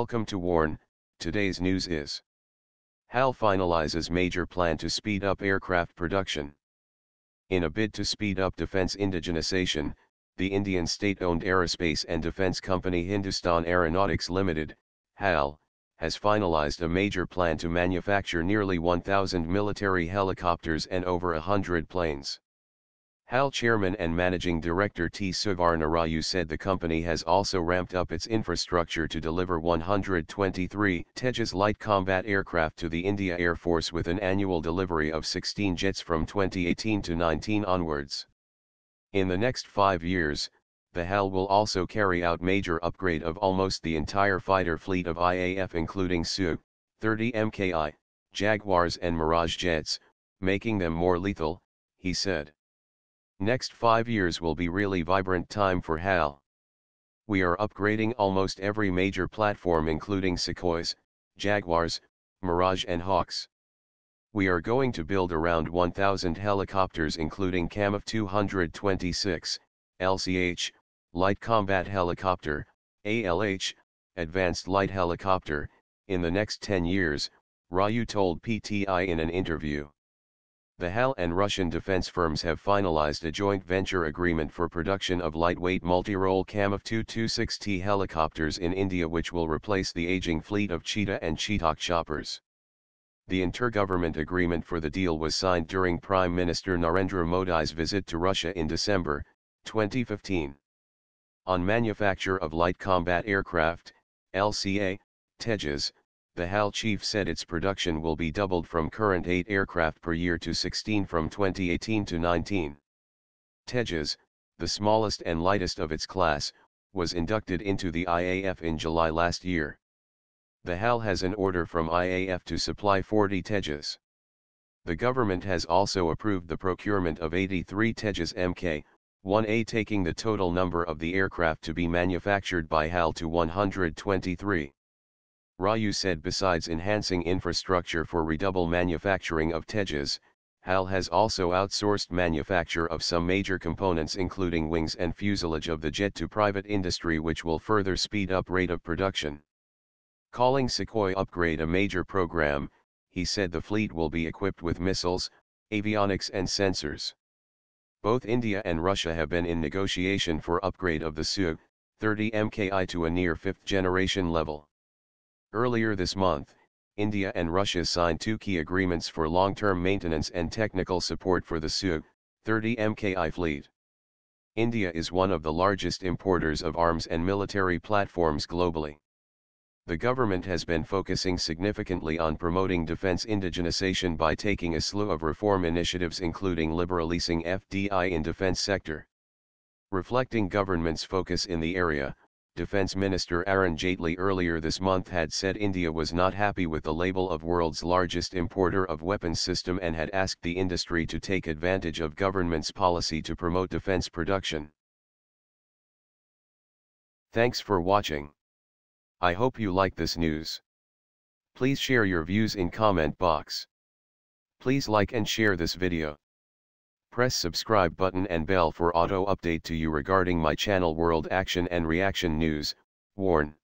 Welcome to WARN. Today's news is HAL finalizes major plan to speed up aircraft production. In a bid to speed up defense indigenization, the Indian state-owned aerospace and defense company Hindustan Aeronautics Limited, HAL, has finalized a major plan to manufacture nearly 1,000 military helicopters and over 100 planes. HAL Chairman and Managing Director T. Suvarna Raju said the company has also ramped up its infrastructure to deliver 123 Tejas light combat aircraft to the India Air Force with an annual delivery of 16 jets from 2018 to 19 onwards. In the next 5 years, the HAL will also carry out major upgrade of almost the entire fighter fleet of IAF including Su-30 MKI, Jaguars and Mirage jets, making them more lethal, he said. Next 5 years will be really vibrant time for HAL. We are upgrading almost every major platform including Sukhois, Jaguars, Mirage and Hawks. We are going to build around 1,000 helicopters including Kamov 226, LCH, Light Combat Helicopter, ALH, Advanced Light Helicopter, in the next 10 years, Raju told PTI in an interview. The HAL and Russian defense firms have finalized a joint venture agreement for production of lightweight multi-role Kamov 226T helicopters in India, which will replace the aging fleet of Cheetah and Chetak choppers. The intergovernment agreement for the deal was signed during Prime Minister Narendra Modi's visit to Russia in December 2015. On manufacture of light combat aircraft, LCA, Tejas, the HAL chief said its production will be doubled from current 8 aircraft per year to 16 from 2018 to 19. Tejas, the smallest and lightest of its class, was inducted into the IAF in July last year. The HAL has an order from IAF to supply 40 Tejas. The government has also approved the procurement of 83 Tejas Mk-1A, taking the total number of the aircraft to be manufactured by HAL to 123. Raju said besides enhancing infrastructure for redouble manufacturing of Tejas, HAL has also outsourced manufacture of some major components including wings and fuselage of the jet to private industry, which will further speed up rate of production. Calling Sukhoi upgrade a major program, he said the fleet will be equipped with missiles, avionics and sensors. Both India and Russia have been in negotiation for upgrade of the Su-30 MKI to a near 5th generation level. Earlier this month, India and Russia signed 2 key agreements for long-term maintenance and technical support for the Su-30 MKI fleet. India is one of the largest importers of arms and military platforms globally. The government has been focusing significantly on promoting defense indigenization by taking a slew of reform initiatives including liberalizing FDI in defense sector. Reflecting government's focus in the area, Defense Minister Arun Jaitley earlier this month had said India was not happy with the label of world's largest importer of weapons system and had asked the industry to take advantage of government's policy to promote defense production. Thanks for watching. I hope you like this news. Please share your views in comment box. Please like and share this video. Press subscribe button and bell for auto update to you regarding my channel World Action and Reaction News, WARN.